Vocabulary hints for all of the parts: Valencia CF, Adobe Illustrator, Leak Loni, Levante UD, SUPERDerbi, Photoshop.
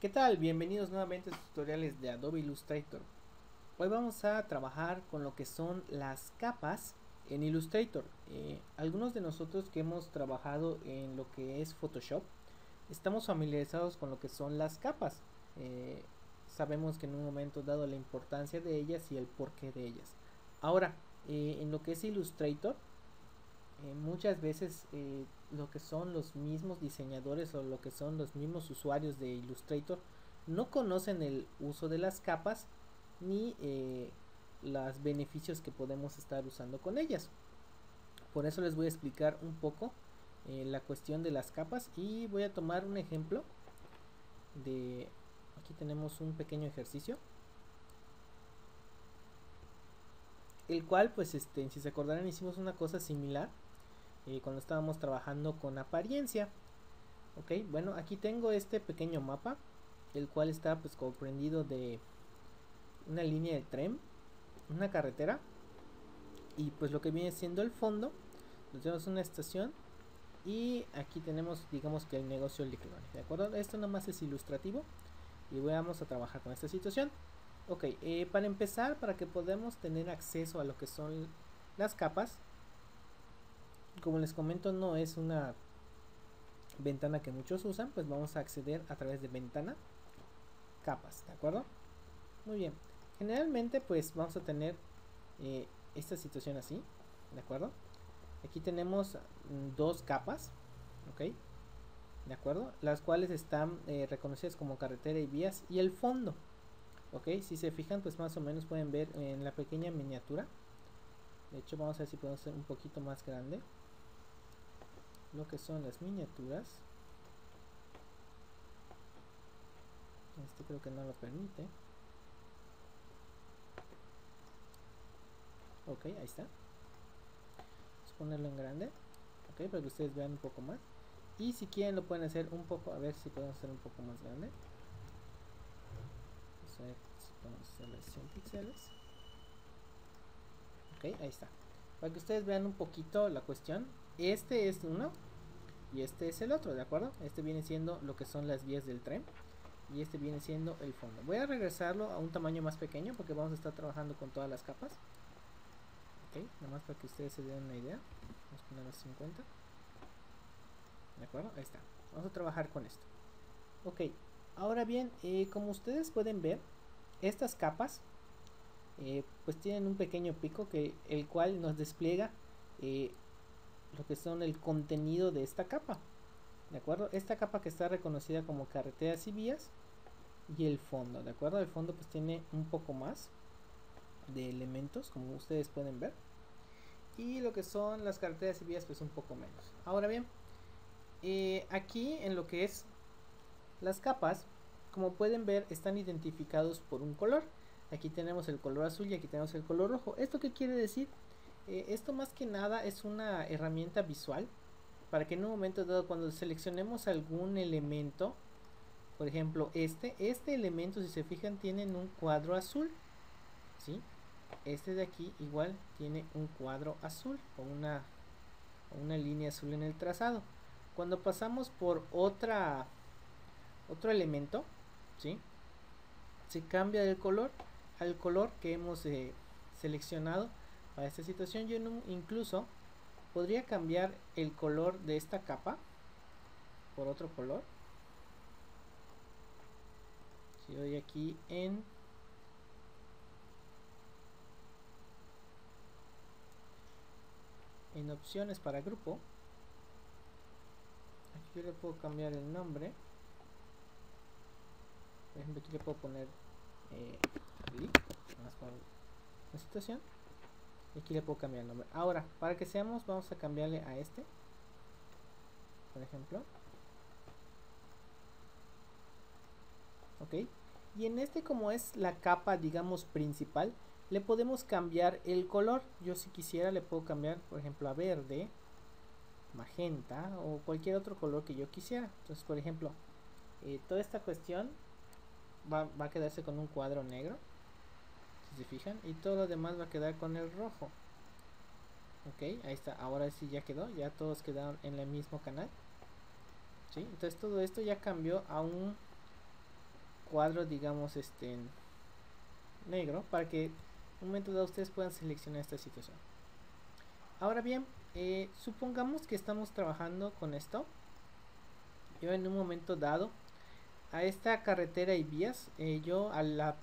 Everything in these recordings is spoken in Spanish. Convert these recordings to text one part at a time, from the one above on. ¿Qué tal? Bienvenidos nuevamente a estos tutoriales de Adobe Illustrator. Hoy vamos a trabajar con lo que son las capas en Illustrator. Algunos de nosotros que hemos trabajado en lo que es Photoshop, estamos familiarizados con lo que son las capas. Sabemos que en un momento dado la importancia de ellas y el porqué de ellas. Ahora, en lo que es Illustrator, muchas veces lo que son los mismos diseñadores o lo que son los mismos usuarios de Illustrator no conocen el uso de las capas ni los beneficios que podemos estar usando con ellas. Por eso les voy a explicar un poco la cuestión de las capas y voy a tomar un ejemplo de aquí. Tenemos un pequeño ejercicio, el cual, pues si se acordarán, hicimos una cosa similar cuando estábamos trabajando con apariencia. Ok, bueno, aquí tengo este pequeño mapa, el cual está pues comprendido de una línea de tren, una carretera y pues lo que viene siendo el fondo. Tenemos una estación y aquí tenemos, digamos, que el negocio de clones, ¿de acuerdo? Esto nada más es ilustrativo y vamos a trabajar con esta situación. Ok, para empezar, para que podamos tener acceso a lo que son las capas, como les comento, no es una ventana que muchos usan, pues vamos a acceder a través de ventana, capas, ¿de acuerdo? Muy bien, generalmente pues vamos a tener esta situación así, ¿de acuerdo? Aquí tenemos dos capas, ¿ok? ¿De acuerdo? Las cuales están reconocidas como carretera y vías y el fondo, ¿ok? Si se fijan, pues más o menos pueden ver en la pequeña miniatura. De hecho, vamos a ver si podemos hacer un poquito más grande lo que son las miniaturas. Este creo que no lo permite. Ok, ahí está. Vamos a ponerlo en grande, ok, para que ustedes vean un poco más. Y si quieren lo pueden hacer un poco, a ver si podemos hacer un poco más grande. Vamos a ver si podemos hacer las 100 píxeles. Ok, ahí está. Para que ustedes vean un poquito la cuestión. Este es uno y este es el otro, ¿de acuerdo? Este viene siendo lo que son las vías del tren y este viene siendo el fondo. Voy a regresarlo a un tamaño más pequeño porque vamos a estar trabajando con todas las capas. Ok, nada más para que ustedes se den una idea. Vamos a poner los 50. ¿De acuerdo? Ahí está. Vamos a trabajar con esto. Ok, ahora bien, como ustedes pueden ver, estas capas pues tienen un pequeño pico que el cual nos despliega lo que son el contenido de esta capa, ¿de acuerdo? Esta capa que está reconocida como carreteras y vías y el fondo, ¿de acuerdo? El fondo pues tiene un poco más de elementos, como ustedes pueden ver, y lo que son las carreteras y vías pues un poco menos. Ahora bien, aquí en lo que es las capas, como pueden ver, están identificados por un color. Aquí tenemos el color azul y aquí tenemos el color rojo. ¿Esto qué quiere decir? Esto más que nada es una herramienta visual para que en un momento dado, cuando seleccionemos algún elemento, por ejemplo este elemento, si se fijan, tienen un cuadro azul, ¿sí? Este de aquí igual tiene un cuadro azul o una línea azul en el trazado. Cuando pasamos por otro elemento, ¿sí?, se cambia del color al color que hemos seleccionado para esta situación. Yo incluso podría cambiar el color de esta capa por otro color. Si doy aquí en opciones para grupo, aquí yo le puedo cambiar el nombre. Por ejemplo, aquí le puedo poner más por la situación, y aquí le puedo cambiar el nombre. Ahora, para que seamos, vamos a cambiarle a este, por ejemplo, ok, y en este, como es la capa, digamos, principal, le podemos cambiar el color. Yo, si quisiera, le puedo cambiar, por ejemplo, a verde, magenta o cualquier otro color que yo quisiera. Entonces, por ejemplo, toda esta cuestión va a quedarse con un cuadro negro, si se fijan, y todo lo demás va a quedar con el rojo. Ok, ahí está. Ahora sí ya quedó, ya todos quedaron en el mismo canal, ¿sí? Entonces todo esto ya cambió a un cuadro, digamos, en negro, para que en un momento dado ustedes puedan seleccionar esta situación. Ahora bien, supongamos que estamos trabajando con esto. Yo en un momento dado a esta carretera y vías, yo a la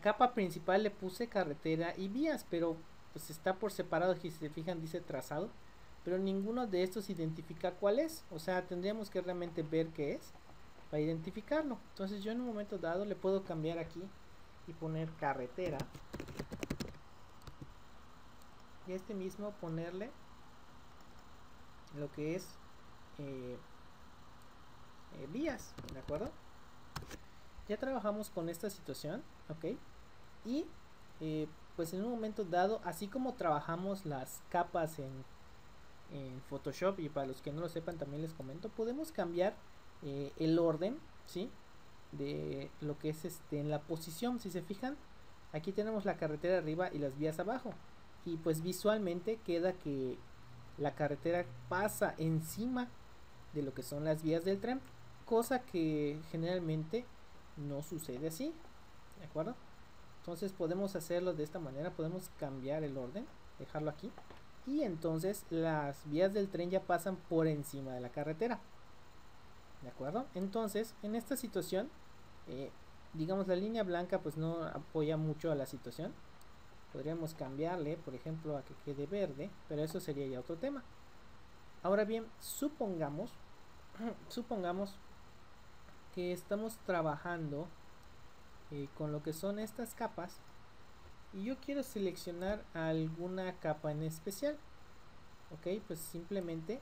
capa principal le puse carretera y vías, pero pues está por separado. Si se fijan, dice trazado, pero ninguno de estos identifica cuál es. O sea, tendríamos que realmente ver qué es para identificarlo. Entonces yo en un momento dado le puedo cambiar aquí y poner carretera, y este mismo ponerle lo que es vías, ¿de acuerdo? Ya trabajamos con esta situación, ok. Y pues en un momento dado, así como trabajamos las capas en Photoshop, y para los que no lo sepan también les comento, podemos cambiar el orden, ¿sí? De lo que es en la posición. Si se fijan, aquí tenemos la carretera arriba y las vías abajo, y pues visualmente queda que la carretera pasa encima de lo que son las vías del tren, cosa que generalmente no sucede así, ¿de acuerdo? Entonces podemos hacerlo de esta manera, podemos cambiar el orden, dejarlo aquí, y entonces las vías del tren ya pasan por encima de la carretera, ¿de acuerdo? Entonces en esta situación, digamos, la línea blanca pues no apoya mucho a la situación. Podríamos cambiarle, por ejemplo, a que quede verde, pero eso sería ya otro tema. Ahora bien, supongamos que estamos trabajando con lo que son estas capas, y yo quiero seleccionar alguna capa en especial, ok. Pues simplemente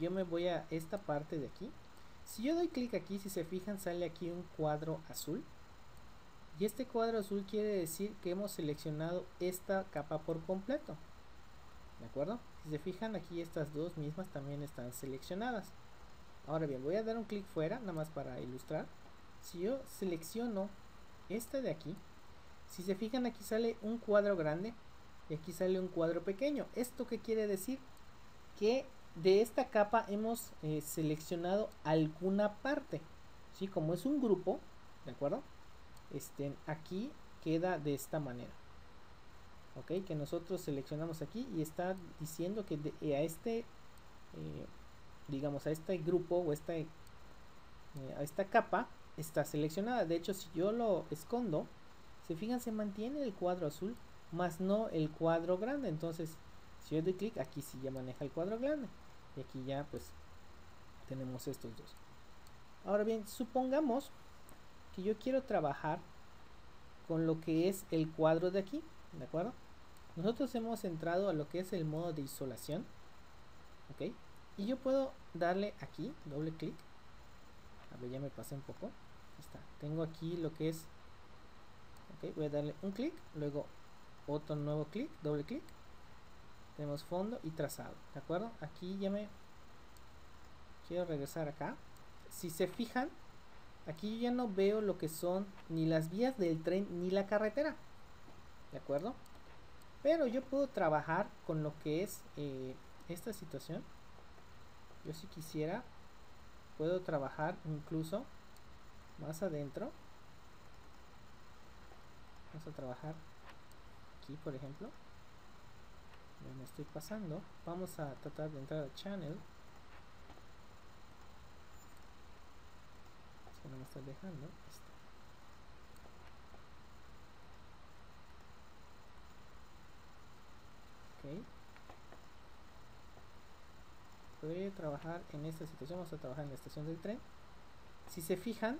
yo me voy a esta parte de aquí. Si yo doy clic aquí, si se fijan, sale aquí un cuadro azul, y este cuadro azul quiere decir que hemos seleccionado esta capa por completo, ¿de acuerdo? Si se fijan, aquí estas dos mismas también están seleccionadas. Ahora bien, voy a dar un clic fuera, nada más para ilustrar. Si yo selecciono esta de aquí, si se fijan, aquí sale un cuadro grande y aquí sale un cuadro pequeño. ¿Esto qué quiere decir? Que de esta capa hemos seleccionado alguna parte, ¿sí? Como es un grupo, ¿de acuerdo? Aquí queda de esta manera, ok, que nosotros seleccionamos aquí, y está diciendo que digamos a este grupo, o a esta capa está seleccionada. De hecho, si yo lo escondo, se fijan, se mantiene el cuadro azul, más no el cuadro grande. Entonces si yo doy clic aquí, sí ya maneja el cuadro grande, y aquí ya pues tenemos estos dos. Ahora bien, supongamos que yo quiero trabajar con lo que es el cuadro de aquí, ¿de acuerdo? Nosotros hemos entrado a lo que es el modo de isolación, ok, y yo puedo darle aquí doble clic. A ver, ya me pasé un poco. Está, tengo aquí lo que es, ok, voy a darle un clic, luego otro nuevo clic, doble clic, tenemos fondo y trazado, ¿de acuerdo? Aquí ya me quiero regresar acá. Si se fijan, aquí yo ya no veo lo que son ni las vías del tren ni la carretera, ¿de acuerdo? Pero yo puedo trabajar con lo que es esta situación. Yo, si quisiera, puedo trabajar incluso más adentro. Vamos a trabajar aquí, por ejemplo. Me estoy pasando. Vamos a tratar de entrar a Channel. Es que no me está dejando. Ok, podría trabajar en esta situación. Vamos a trabajar en la estación del tren. Si se fijan,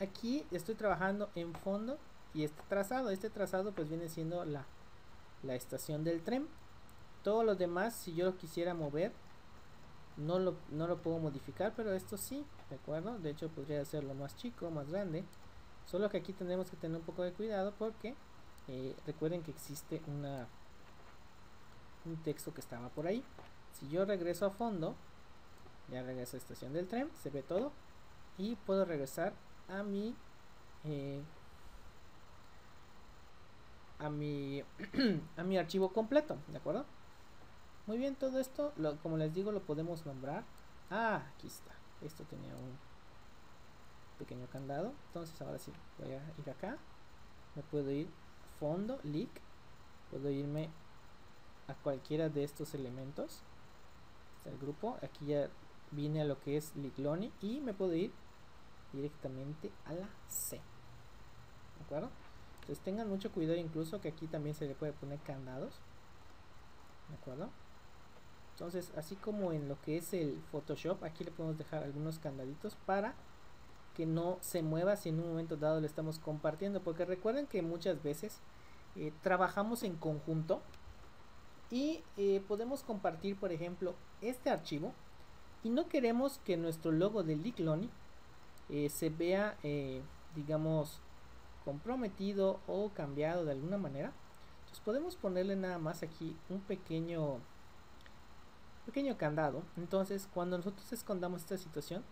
aquí estoy trabajando en fondo y este trazado pues viene siendo la estación del tren. Todos los demás, si yo lo quisiera mover, no lo puedo modificar, pero esto sí, ¿de acuerdo? De hecho, podría hacerlo más chico, más grande, solo que aquí tenemos que tener un poco de cuidado, porque recuerden que existe un texto que estaba por ahí. Si yo regreso a fondo, ya regreso a estación del tren, se ve todo, y puedo regresar a mi archivo completo, ¿de acuerdo? Muy bien, todo esto, como les digo, lo podemos nombrar. Ah, aquí está, esto tenía pequeño candado. Entonces ahora sí, voy a ir acá, me puedo ir fondo, leak, puedo irme a cualquiera de estos elementos. Está el grupo, aquí ya vine a lo que es leak loni y me puedo ir directamente a la C, ¿de acuerdo? Entonces tengan mucho cuidado, incluso que aquí también se le puede poner candados, ¿de acuerdo? Entonces, así como en lo que es el Photoshop, aquí le podemos dejar algunos candaditos para que no se mueva si en un momento dado le estamos compartiendo, porque recuerden que muchas veces trabajamos en conjunto y podemos compartir, por ejemplo, este archivo, y no queremos que nuestro logo de Leak Loni se vea, digamos, comprometido o cambiado de alguna manera. Entonces podemos ponerle nada más aquí un pequeño candado. Entonces cuando nosotros escondamos esta situación,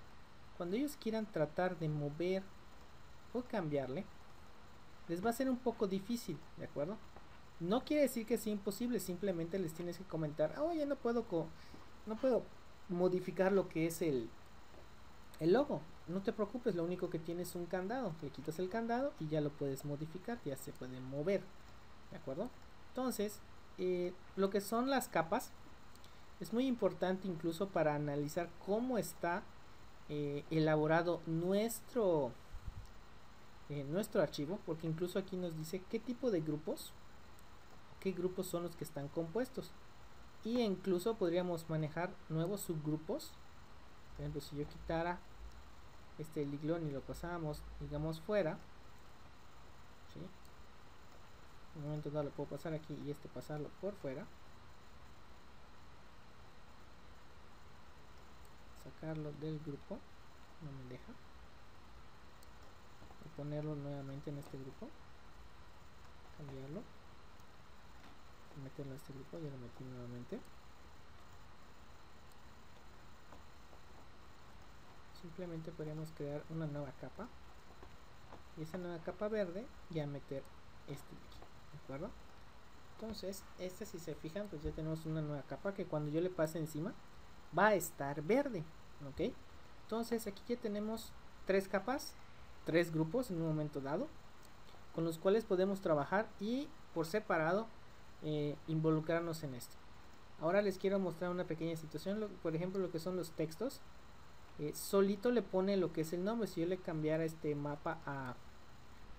cuando ellos quieran tratar de mover o cambiarle, les va a ser un poco difícil, ¿de acuerdo? No quiere decir que sea imposible, simplemente les tienes que comentar, oye, no puedo modificar lo que es el logo. No te preocupes, lo único que tienes es un candado, le quitas el candado y ya lo puedes modificar, ya se puede mover, ¿de acuerdo? Entonces, lo que son las capas es muy importante, incluso para analizar cómo está elaborado nuestro archivo, porque incluso aquí nos dice qué tipo de grupos, qué grupos son los que están compuestos, y incluso podríamos manejar nuevos subgrupos. Por ejemplo, si yo quitara este Leak Loni y lo pasamos, digamos, fuera, ¿sí? En un momento dado lo puedo pasar aquí y este pasarlo por fuera, sacarlo del grupo, no me deja, voy a ponerlo nuevamente en este grupo, cambiarlo, meterlo a este grupo, ya lo metí nuevamente. Simplemente podríamos crear una nueva capa, y esa nueva capa verde ya meter este de aquí, ¿de acuerdo? Entonces este, si se fijan, pues ya tenemos una nueva capa que cuando yo le pase encima va a estar verde, ¿ok? Entonces aquí ya tenemos 3 capas, 3 grupos en un momento dado, con los cuales podemos trabajar y por separado involucrarnos en esto. Ahora les quiero mostrar una pequeña situación, por ejemplo, lo que son los textos. Solito le pone lo que es el nombre. Si yo le cambiara este mapa a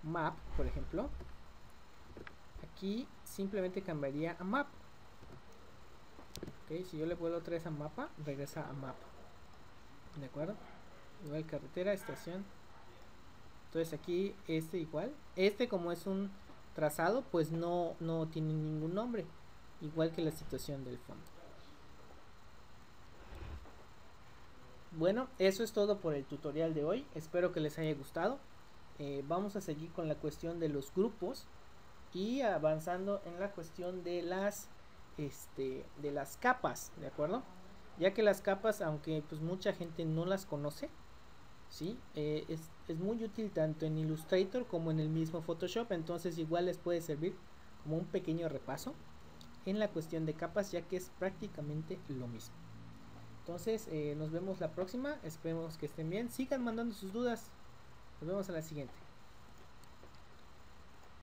map, por ejemplo, aquí simplemente cambiaría a map, okay. Si yo le vuelvo otra vez a mapa, regresa a map, ¿de acuerdo? Igual carretera, estación. Entonces aquí este igual, este como es un trazado, pues no tiene ningún nombre, igual que la situación del fondo. Bueno, eso es todo por el tutorial de hoy, espero que les haya gustado. Vamos a seguir con la cuestión de los grupos y avanzando en la cuestión de las capas, ¿de acuerdo? Ya que las capas, aunque pues mucha gente no las conoce, ¿sí? Es muy útil tanto en Illustrator como en el mismo Photoshop, entonces igual les puede servir como un pequeño repaso en la cuestión de capas, ya que es prácticamente lo mismo. Entonces nos vemos la próxima, esperemos que estén bien, sigan mandando sus dudas, nos vemos a la siguiente.